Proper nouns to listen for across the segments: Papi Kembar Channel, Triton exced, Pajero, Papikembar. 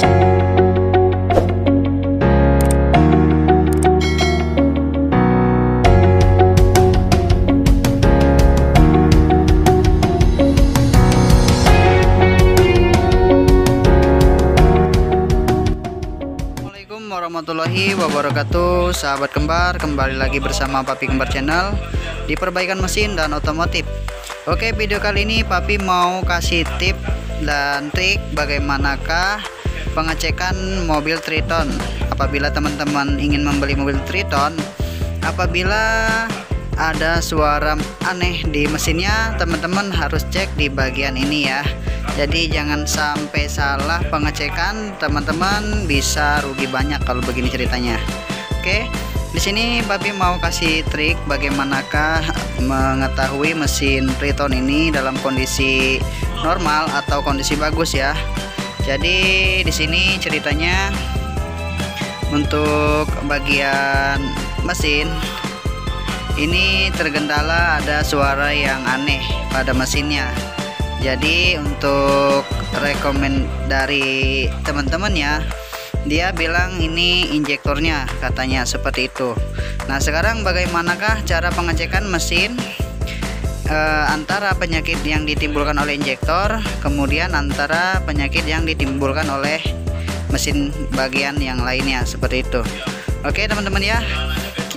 Assalamualaikum warahmatullahi wabarakatuh. Sahabat kembar, kembali lagi bersama Papi Kembar Channel di perbaikan mesin dan otomotif. Oke, video kali ini Papi mau kasih tip dan trik bagaimanakah pengecekan mobil Triton apabila teman-teman ingin membeli mobil Triton. Apabila ada suara aneh di mesinnya, teman-teman harus cek di bagian ini ya. Jadi jangan sampai salah pengecekan, teman-teman bisa rugi banyak kalau begini ceritanya. Oke, di sini Papi mau kasih trik bagaimanakah mengetahui mesin Triton ini dalam kondisi normal atau kondisi bagus ya. Jadi di sini ceritanya untuk bagian mesin ini tergendala ada suara yang aneh pada mesinnya. Jadi untuk rekomend dari teman-teman ya, dia bilang ini injektornya katanya seperti itu. Nah, sekarang bagaimanakah cara pengecekan mesin antara penyakit yang ditimbulkan oleh injektor kemudian antara penyakit yang ditimbulkan oleh mesin bagian yang lainnya seperti itu. Oke teman-teman ya,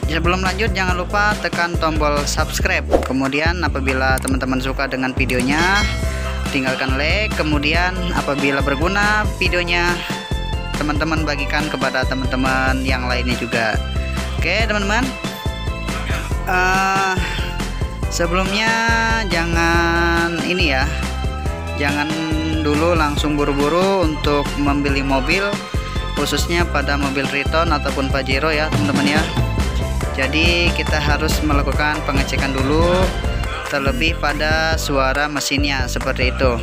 sebelum lanjut jangan lupa tekan tombol subscribe. Kemudian apabila teman-teman suka dengan videonya, tinggalkan like. Kemudian apabila berguna videonya, teman-teman bagikan kepada teman-teman yang lainnya juga. Oke teman-teman, sebelumnya jangan dulu langsung buru-buru untuk membeli mobil, khususnya pada mobil Triton ataupun Pajero ya teman-teman ya. Jadi kita harus melakukan pengecekan dulu, terlebih pada suara mesinnya seperti itu.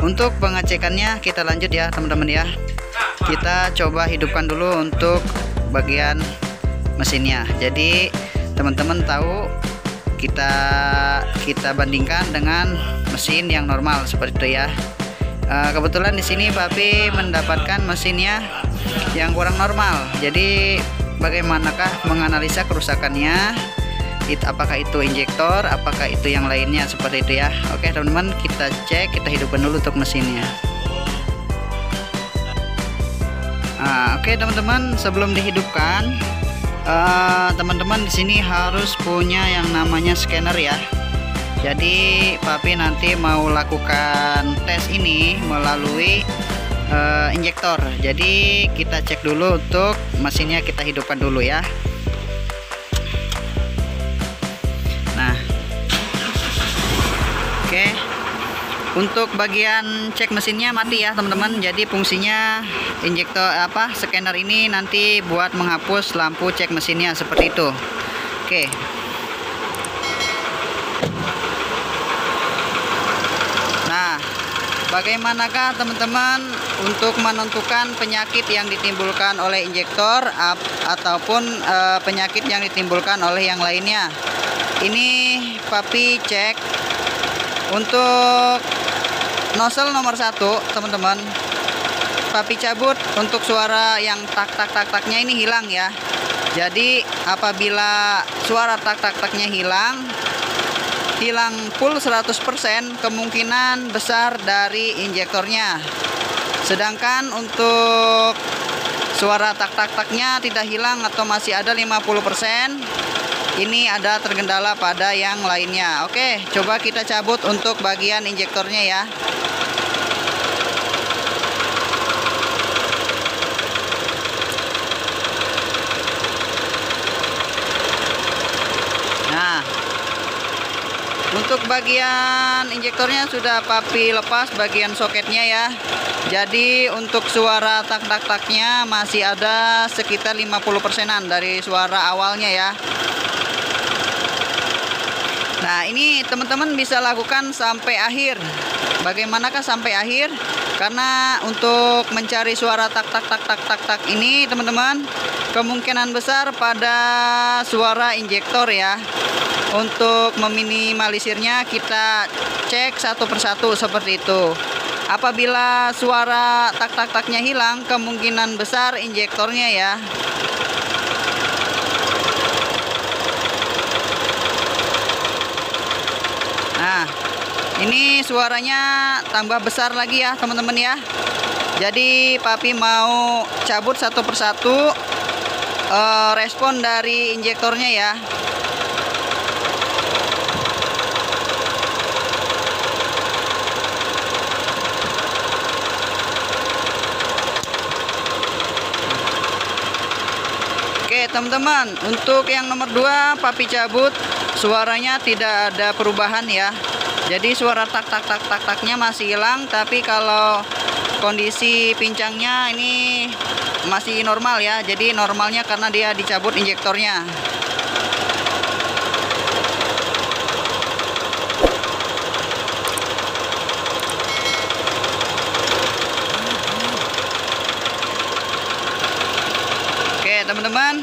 Untuk pengecekannya kita lanjut ya teman-teman ya. Kita coba hidupkan dulu untuk bagian mesinnya. Jadi teman-teman tahu kita bandingkan dengan mesin yang normal seperti itu ya. Kebetulan di sini Papi mendapatkan mesinnya yang kurang normal. Jadi bagaimanakah menganalisa kerusakannya, apakah itu injektor, apakah itu yang lainnya seperti itu ya. Oke teman-teman, kita cek, kita hidupkan dulu untuk mesinnya. Oke teman-teman, sebelum dihidupkan teman-teman di sini harus punya yang namanya scanner ya. Jadi Papi nanti mau lakukan tes ini melalui injektor. Jadi kita cek dulu untuk mesinnya, kita hidupkan dulu ya. Nah, oke. Untuk bagian cek mesinnya mati ya teman-teman. Jadi fungsinya injektor scanner ini nanti buat menghapus lampu cek mesinnya seperti itu. Oke. Bagaimanakah teman-teman untuk menentukan penyakit yang ditimbulkan oleh injektor ataupun penyakit yang ditimbulkan oleh yang lainnya? Ini Papi cek untuk nozzle nomor 1 teman-teman. Papi cabut untuk suara yang tak-tak-taknya ini hilang ya. Jadi apabila suara tak-tak-taknya hilang full 100%, kemungkinan besar dari injektornya. Sedangkan untuk suara tak-tak-taknya tidak hilang atau masih ada 50%, ini ada tergendala pada yang lainnya. Oke, coba kita cabut untuk bagian injektornya ya. Untuk bagian injektornya sudah Papi lepas bagian soketnya ya. Jadi untuk suara tak-tak-taknya masih ada sekitar 50%-an dari suara awalnya ya. Nah, ini teman-teman bisa lakukan sampai akhir. Bagaimanakah sampai akhir? Karena untuk mencari suara tak-tak-tak ini teman-teman, kemungkinan besar pada suara injektor ya. Untuk meminimalisirnya kita cek satu persatu seperti itu. Apabila suara tak-tak-taknya hilang, kemungkinan besar injektornya ya. Nah, ini suaranya tambah besar lagi ya teman-teman ya. Jadi Papi mau cabut satu persatu respon dari injektornya ya. Oke teman-teman, untuk yang nomor 2 Papi cabut, suaranya tidak ada perubahan ya. Jadi suara tak-tak-tak-tak-taknya masih hilang, tapi kalau kondisi pincangnya ini masih normal ya. Jadi normalnya karena dia dicabut injektornya. Oke teman-teman,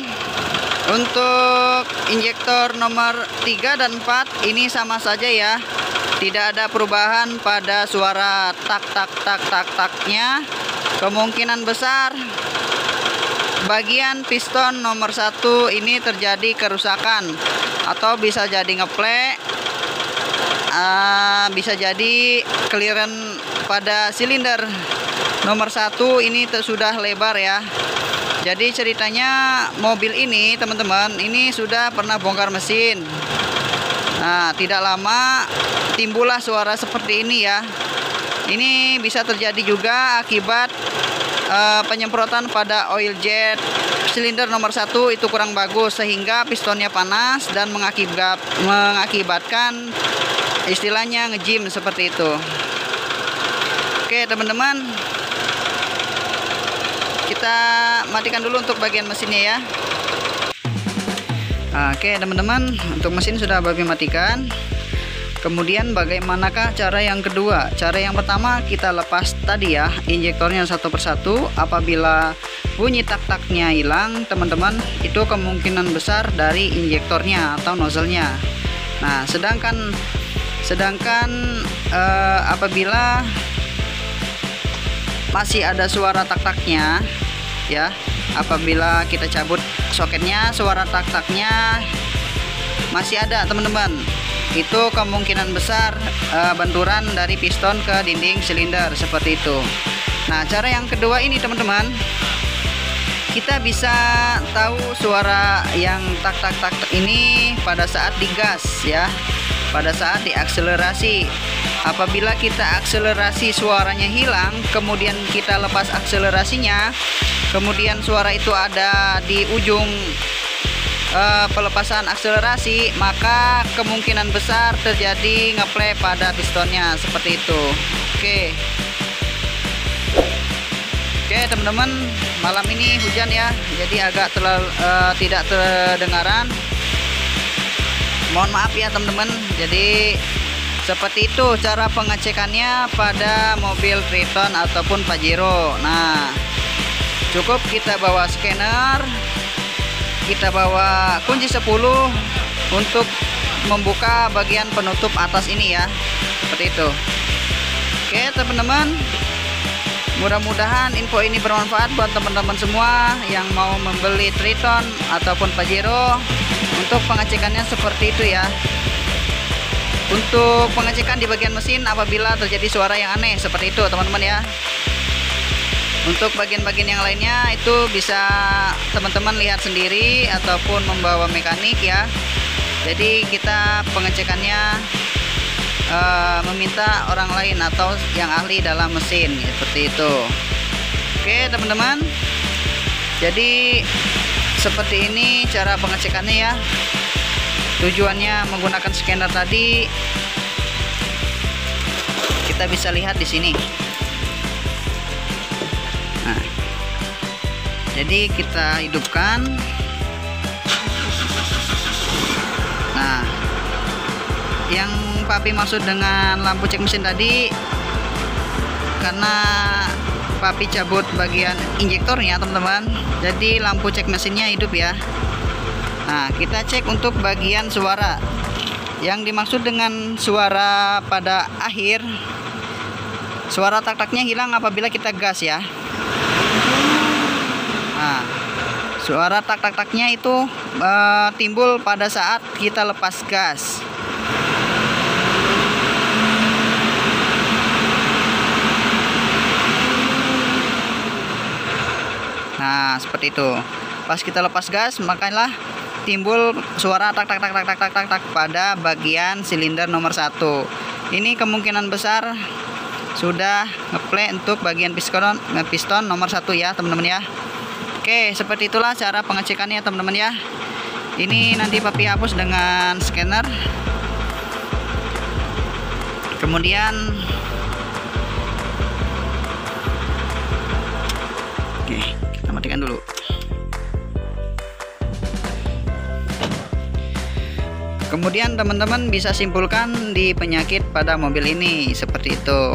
untuk injektor nomor 3 dan 4 ini sama saja ya. Tidak ada perubahan pada suara tak-tak-tak-tak-taknya. Kemungkinan besar bagian piston nomor 1 ini terjadi kerusakan, atau bisa jadi ngeplek, bisa jadi clearance pada silinder nomor 1 ini sudah lebar ya. Jadi ceritanya mobil ini teman-teman ini sudah pernah bongkar mesin. Nah, tidak lama timbullah suara seperti ini ya. Ini bisa terjadi juga akibat penyemprotan pada oil jet silinder nomor 1 itu kurang bagus, sehingga pistonnya panas dan mengakibatkan istilahnya nge-jim seperti itu. Oke teman-teman, kita matikan dulu untuk bagian mesinnya ya. Oke teman-teman, untuk mesin sudah Papi matikan. Kemudian bagaimanakah cara yang kedua? Cara yang pertama kita lepas tadi ya injektornya satu persatu. Apabila bunyi tak-taknya hilang teman-teman, itu kemungkinan besar dari injektornya atau nozzle-nya. Nah, sedangkan apabila masih ada suara tak-taknya ya, apabila kita cabut soketnya, suara tak-taknya masih ada teman-teman, itu kemungkinan besar benturan dari piston ke dinding silinder seperti itu. Nah, cara yang kedua ini teman-teman, kita bisa tahu suara yang tak-tak-tak ini pada saat digas ya, pada saat diakselerasi. Apabila kita akselerasi suaranya hilang, kemudian kita lepas akselerasinya, kemudian suara itu ada di ujung pelepasan akselerasi, maka kemungkinan besar terjadi ngeplay pada pistonnya seperti itu. Oke teman-teman, malam ini hujan ya, jadi agak tidak terdengaran. Mohon maaf ya teman-teman. Jadi seperti itu cara pengecekannya pada mobil Triton ataupun Pajero. Nah, cukup kita bawa scanner, kita bawa kunci 10 untuk membuka bagian penutup atas ini ya, seperti itu. Oke teman-teman, mudah-mudahan info ini bermanfaat buat teman-teman semua yang mau membeli Triton ataupun Pajero. Untuk pengecekannya seperti itu ya. Untuk pengecekan di bagian mesin apabila terjadi suara yang aneh seperti itu teman-teman ya. Untuk bagian-bagian yang lainnya itu bisa teman-teman lihat sendiri ataupun membawa mekanik ya. Jadi kita pengecekannya meminta orang lain atau yang ahli dalam mesin seperti itu. Oke teman-teman, jadi seperti ini cara pengecekannya ya. Tujuannya menggunakan scanner tadi, kita bisa lihat di sini. Nah, jadi kita hidupkan. Nah, yang Papi maksud dengan lampu cek mesin tadi, karena Papi cabut bagian injektornya teman-teman, jadi lampu cek mesinnya hidup ya. Nah, kita cek untuk bagian suara. Yang dimaksud dengan suara pada akhir Suara tak-taknya hilang apabila kita gas ya. Nah, suara tak-tak-taknya itu timbul pada saat kita lepas gas. Nah, seperti itu. Pas kita lepas gas, makalah timbul suara tak-tak-tak-tak-tak-tak pada bagian silinder nomor 1. Ini kemungkinan besar sudah ngeplay untuk bagian piston nomor 1 ya, teman-teman ya. Oke, seperti itulah cara pengecekannya, teman-teman ya. Ini nanti Papi hapus dengan scanner. Kemudian oke, matikan dulu. Kemudian teman-teman bisa simpulkan di penyakit pada mobil ini seperti itu.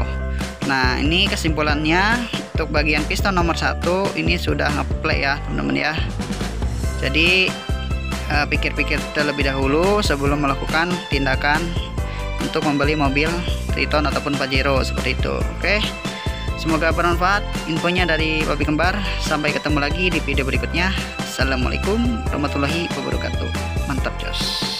Nah, ini kesimpulannya untuk bagian piston nomor 1 ini sudah ngeplay ya, teman-teman ya. Jadi pikir-pikir terlebih dahulu sebelum melakukan tindakan untuk membeli mobil Triton ataupun Pajero seperti itu. Oke. Semoga bermanfaat infonya dari Papi Kembar. Sampai ketemu lagi di video berikutnya. Assalamualaikum warahmatullahi wabarakatuh. Mantap jos.